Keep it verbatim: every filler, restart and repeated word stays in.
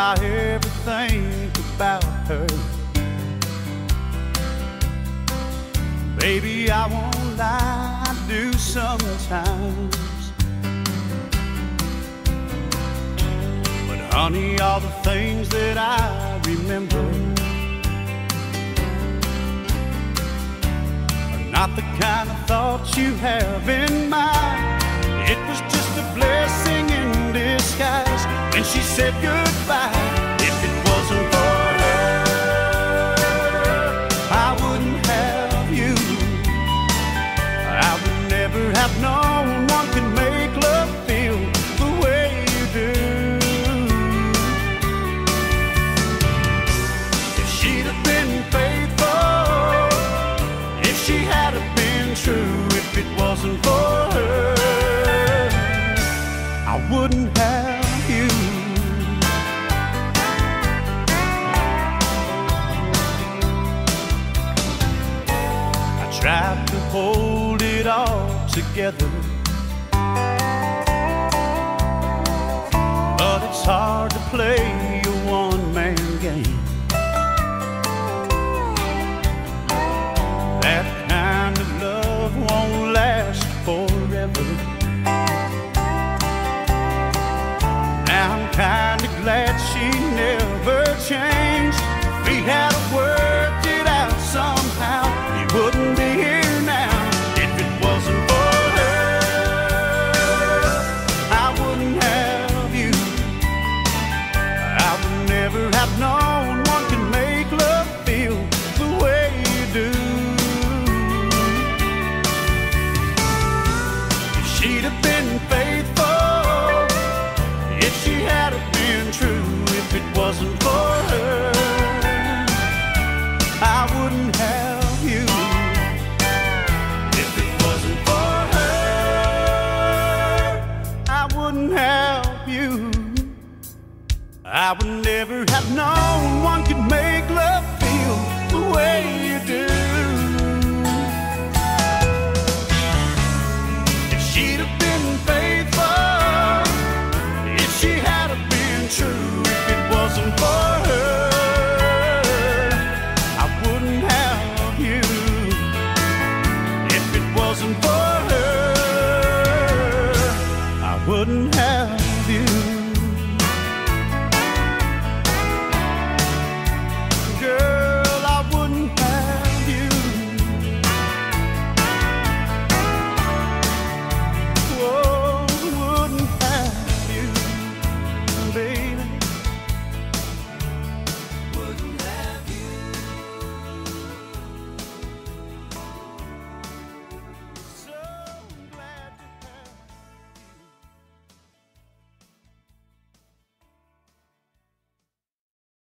I ever think about her. Baby, I won't lie, I do sometimes. But honey, all the things that I remember are not the kind of thoughts you have in mind. It was just a blessing in disguise when she said goodbye. If it wasn't for her, I wouldn't have you. I would never have known one could make love feel the way you do. If she'd have been faithful, if she had have been true, if it wasn't for her, I wouldn't have you. I tried to hold it all together, but it's hard to play a one-man game. That kind of love won't last forever. I'm kinda glad she never changed. If we had worked it out somehow, you wouldn't be here now. If it wasn't for her, I wouldn't have you. I would never have known one can make love feel the way you do. If she'd have been faithful, had it been true, if it wasn't for her, I wouldn't have you. If it wasn't for her, I wouldn't have you. I would never have known one could make love feel the way you do.